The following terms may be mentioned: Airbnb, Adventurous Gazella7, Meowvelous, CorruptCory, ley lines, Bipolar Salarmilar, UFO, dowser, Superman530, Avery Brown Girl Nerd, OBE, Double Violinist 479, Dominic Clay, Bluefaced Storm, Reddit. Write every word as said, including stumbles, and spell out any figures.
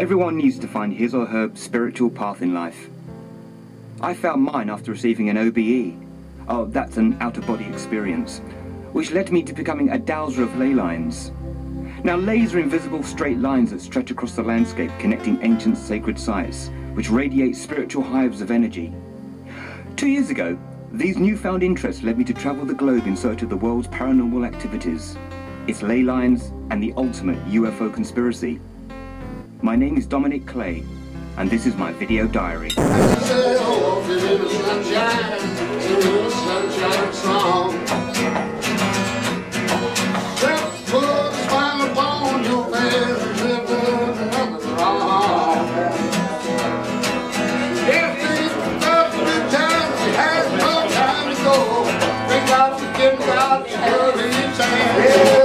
Everyone needs to find his or her spiritual path in life. I found mine after receiving an O B E, oh, that's an out-of-body experience, which led me to becoming a dowser of ley lines. Now, leys are invisible straight lines that stretch across the landscape connecting ancient sacred sites, which radiate spiritual hives of energy. Two years ago, these newfound interests led me to travel the globe in search of the world's paranormal activities, its ley lines, and the ultimate U F O conspiracy. My name is Dominic Clay, and this is my video diary. Hey!